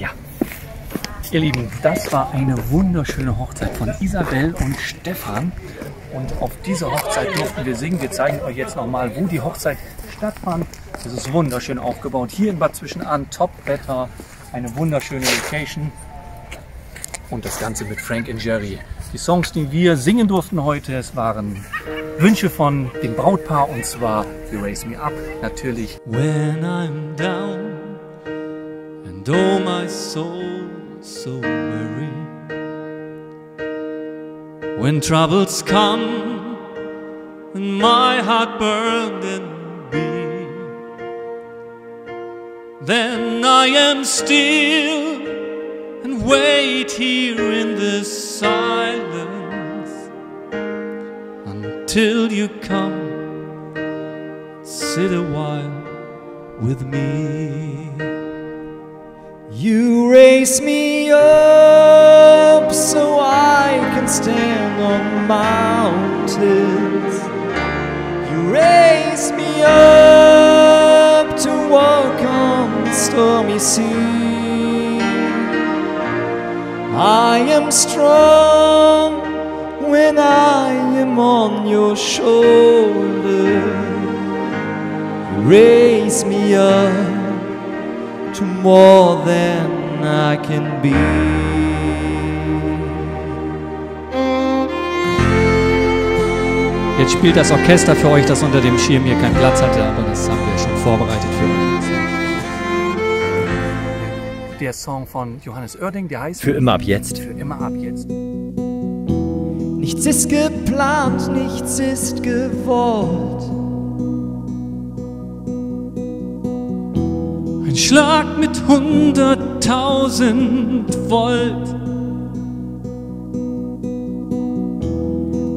Ja, ihr Lieben, das war eine wunderschöne Hochzeit von Isabell und Stefan. Und auf dieser Hochzeit durften wir singen. Wir zeigen euch jetzt nochmal, wo die Hochzeit stattfand. Es ist wunderschön aufgebaut. Hier in Bad Zwischenahn, Top-Wetter, eine wunderschöne Location. Und das Ganze mit Frank und Jerry. Die Songs, die wir singen durften heute, es waren Wünsche von dem Brautpaar, und zwar You Raise Me Up, natürlich. When I'm down and oh my soul so weary, when troubles come and my heart burned and be, then I am still and wait here in the silence until you come, sit a while with me. You raise me up so I can stand on mountains. You raise me up to walk on the stormy sea. I am strong when I am on your shoulder. You raise me up to more than I can be. Jetzt spielt das Orchester für euch, das unter dem Schirm hier keinen Platz hatte, aber das haben wir schon vorbereitet für euch. Der Song von Johannes Oerding, der heißt Für immer ab jetzt. Für immer ab jetzt. Nichts ist geplant, nichts ist gewollt. Ein Schlag mit 100.000 Volt.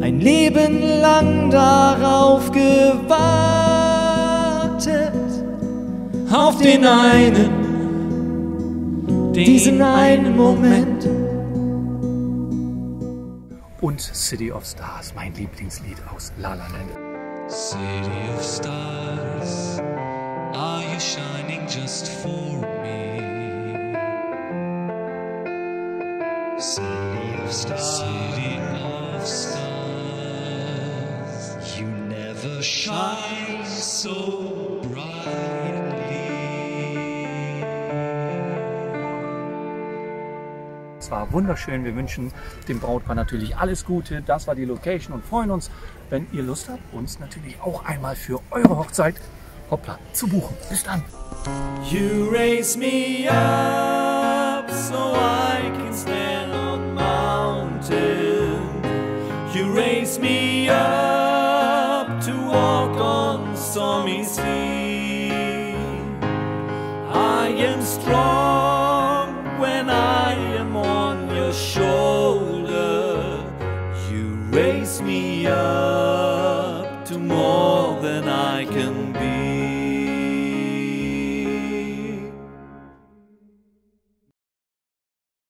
Ein Leben lang darauf gewartet. Auf den einen, diesen einen Moment. Und City of Stars, mein Lieblingslied aus La La Land. City of Stars, are you shining just for me? City of Stars, City of Stars, you never shine so bright. Es war wunderschön. Wir wünschen dem Brautpaar natürlich alles Gute. Das war die Location und freuen uns, wenn ihr Lust habt, uns natürlich auch einmal für eure Hochzeit, hoppla, zu buchen. Bis dann! You raise me up so I can stand on mountains. You raise me up to walk on stormy sea. I am strong when I am on your shoulder. You raise me up to more than I can be.